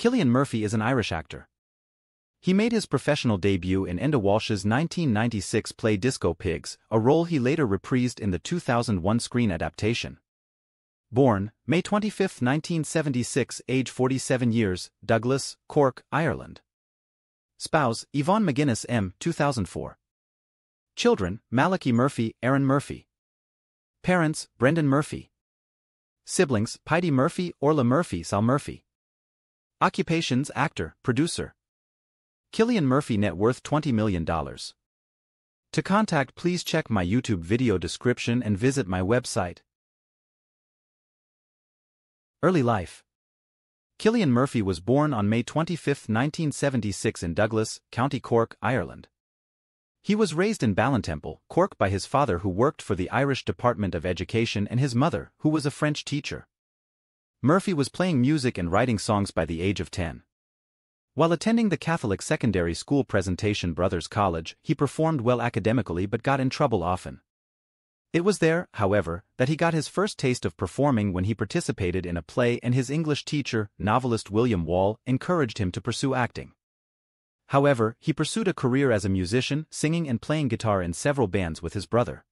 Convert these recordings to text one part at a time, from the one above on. Cillian Murphy is an Irish actor. He made his professional debut in Enda Walsh's 1996 play Disco Pigs, a role he later reprised in the 2001 screen adaptation. Born, May 25, 1976, age 47 years, Douglas, Cork, Ireland. Spouse, Yvonne McGuinness M. 2004. Children, Malachy Murphy, Aaron Murphy. Parents, Brendan Murphy. Siblings, Paddy Murphy, Orla Murphy, Sal Murphy. Occupations, actor, producer. Cillian Murphy, net worth $20 million. To contact, please check my YouTube video description and visit my website. Early life. Cillian Murphy was born on May 25, 1976 in Douglas, County Cork, Ireland. He was raised in Ballantemple, Cork by his father, who worked for the Irish Department of Education, and his mother, who was a French teacher. Murphy was playing music and writing songs by the age of 10. While attending the Catholic secondary school Presentation Brothers College, he performed well academically but got in trouble often. It was there, however, that he got his first taste of performing when he participated in a play, and his English teacher, novelist William Wall, encouraged him to pursue acting. However, he pursued a career as a musician, singing and playing guitar in several bands with his brother.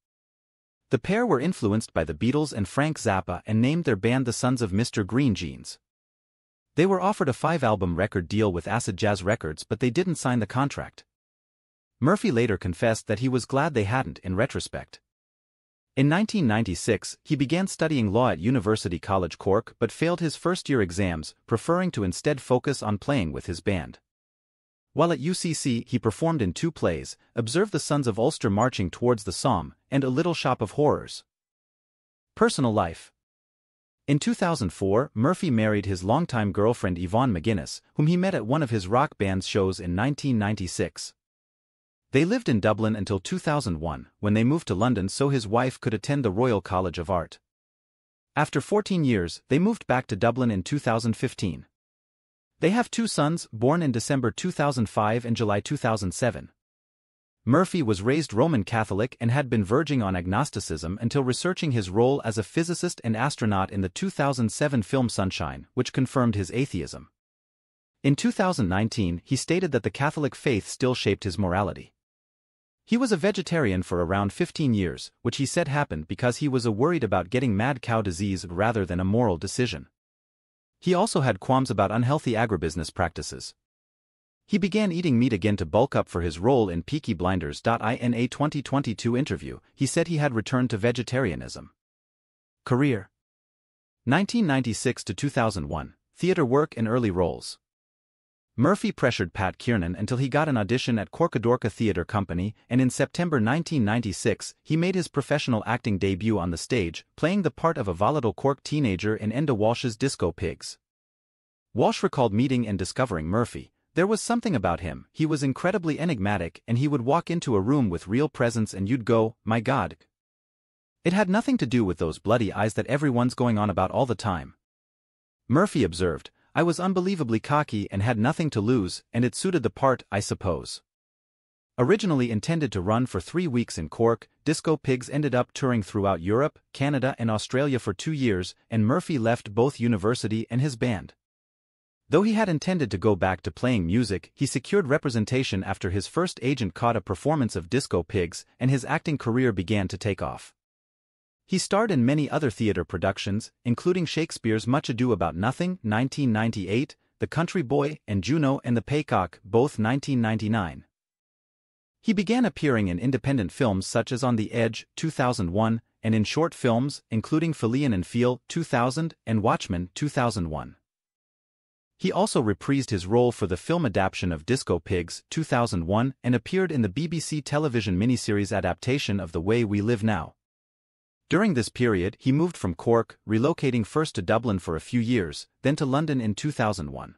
The pair were influenced by the Beatles and Frank Zappa and named their band the Sons of Mr. Green Jeans. They were offered a 5-album record deal with Acid Jazz Records, but they didn't sign the contract. Murphy later confessed that he was glad they hadn't, in retrospect. In 1996, he began studying law at University College Cork but failed his first-year exams, preferring to instead focus on playing with his band. While at UCC, he performed in 2 plays, Observe the Sons of Ulster Marching Towards the Somme, and A Little Shop of Horrors. Personal life. In 2004, Murphy married his longtime girlfriend Yvonne McGuinness, whom he met at one of his rock band shows in 1996. They lived in Dublin until 2001, when they moved to London so his wife could attend the Royal College of Art. After 14 years, they moved back to Dublin in 2015. They have 2 sons, born in December 2005 and July 2007. Murphy was raised Roman Catholic and had been verging on agnosticism until researching his role as a physicist and astronaut in the 2007 film Sunshine, which confirmed his atheism. In 2019, he stated that the Catholic faith still shaped his morality. He was a vegetarian for around 15 years, which he said happened because he was worried about getting mad cow disease rather than a moral decision. He also had qualms about unhealthy agribusiness practices. He began eating meat again to bulk up for his role in Peaky Blinders. In a 2022 interview, he said he had returned to vegetarianism. Career. 1996 to 2001, theater work and early roles. Murphy pressured Pat Kiernan until he got an audition at Corkadorka Theatre Company, and in September 1996, he made his professional acting debut on the stage, playing the part of a volatile Cork teenager in Enda Walsh's Disco Pigs. Walsh recalled meeting and discovering Murphy. There was something about him. He was incredibly enigmatic, and he would walk into a room with real presence and you'd go, "My God." It had nothing to do with those bloody eyes that everyone's going on about all the time. Murphy observed, "I was unbelievably cocky and had nothing to lose, and it suited the part, I suppose." Originally intended to run for 3 weeks in Cork, Disco Pigs ended up touring throughout Europe, Canada and Australia for 2 years, and Murphy left both university and his band. Though he had intended to go back to playing music, he secured representation after his first agent caught a performance of Disco Pigs, and his acting career began to take off. He starred in many other theater productions, including Shakespeare's Much Ado About Nothing, 1998, The Country Boy, and Juno and the Paycock, both 1999. He began appearing in independent films such as On the Edge, 2001, and in short films, including Cillian and Feel, 2000, and Watchmen, 2001. He also reprised his role for the film adaptation of Disco Pigs, 2001, and appeared in the BBC television miniseries adaptation of The Way We Live Now. During this period, he moved from Cork, relocating first to Dublin for a few years, then to London in 2001.